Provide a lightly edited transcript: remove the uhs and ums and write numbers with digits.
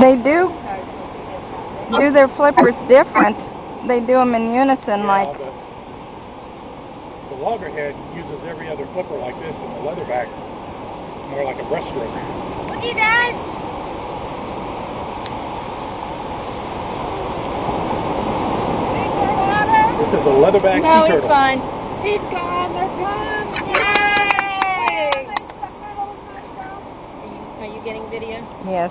They do their flippers different. They do them in unison, like. The loggerhead uses every other flipper like this, and the leatherback more like a breaststroke. Look at that! This is a leatherback sea turtle. No, it's fine. He's gone. They're gone. Yay! Are you getting video? Yes.